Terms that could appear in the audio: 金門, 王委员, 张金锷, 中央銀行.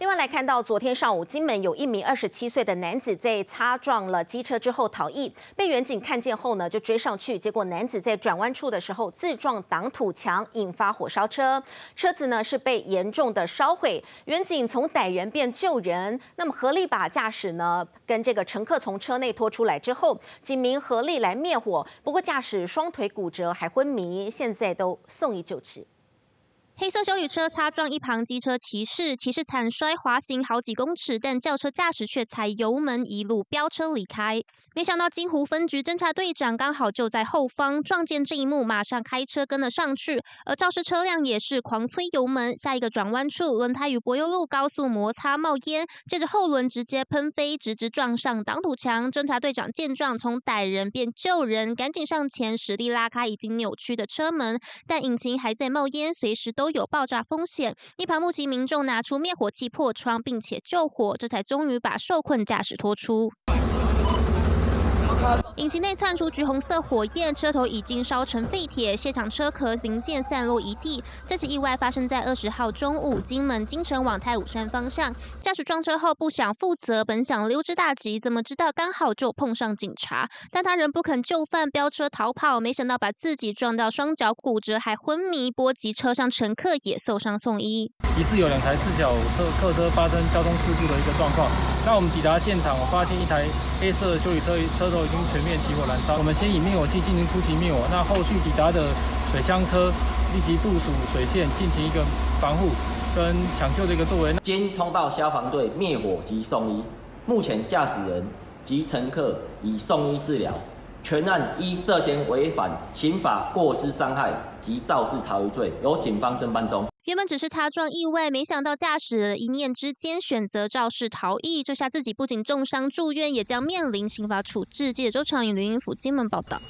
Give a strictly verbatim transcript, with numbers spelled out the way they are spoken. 另外来看到，昨天上午金门有一名二十七岁的男子在擦撞了机车之后逃逸，被远警看见后呢就追上去，结果男子在转弯处的时候自撞挡土墙，引发火烧车，车子呢是被严重的烧毁。远警从逮人变救人，那么合力把驾驶呢跟这个乘客从车内拖出来之后，警民合力来灭火，不过驾驶双腿骨折还昏迷，现在都送医救治。 黑色休旅车擦撞一旁机车骑士，骑士惨摔滑行好几公尺，但轿车驾驶却踩油门一路飙车离开。没想到金湖分局侦查队长刚好就在后方，撞见这一幕，马上开车跟了上去，而肇事车辆也是狂催油门。下一个转弯处，轮胎与柏油路高速摩擦冒烟，接着后轮直接喷飞，直直撞上挡土墙。侦查队长见状，从逮人变救人，赶紧上前实力拉开已经扭曲的车门，但引擎还在冒烟，随时都 有爆炸风险，一旁目击民众拿出灭火器破窗，并且救火，这才终于把受困驾驶拖出。引擎内窜出橘红色火焰，车头已经烧成废铁，现场车壳零件散落一地。这起意外发生在二十号中午，金门金城往太武山方向，驾驶撞车后不想负责，本想溜之大吉，怎么知道刚好就碰上警察，但他仍不肯就范，飙车逃跑，没想到把自己撞到双脚骨折，还昏迷，波及车上乘客也受伤送医。疑似有两台四小客车发生交通事故的一个状况。那我们抵达现场，我发现一台黑色的休旅车车头 已经全面起火燃烧，我们先以灭火器进行初期灭火，那后续抵达的水枪车立即部署水线进行一个防护跟抢救的一个作为。经通报消防队灭火及送医，目前驾驶人及乘客已送医治疗。全案依涉嫌违反刑法过失伤害及肇事逃逸罪，由警方侦办中。 原本只是擦撞意外，没想到驾驶一念之间选择肇事逃逸，这下自己不仅重伤住院，也将面临刑罚处置。记者周长宇、林英甫金门报道。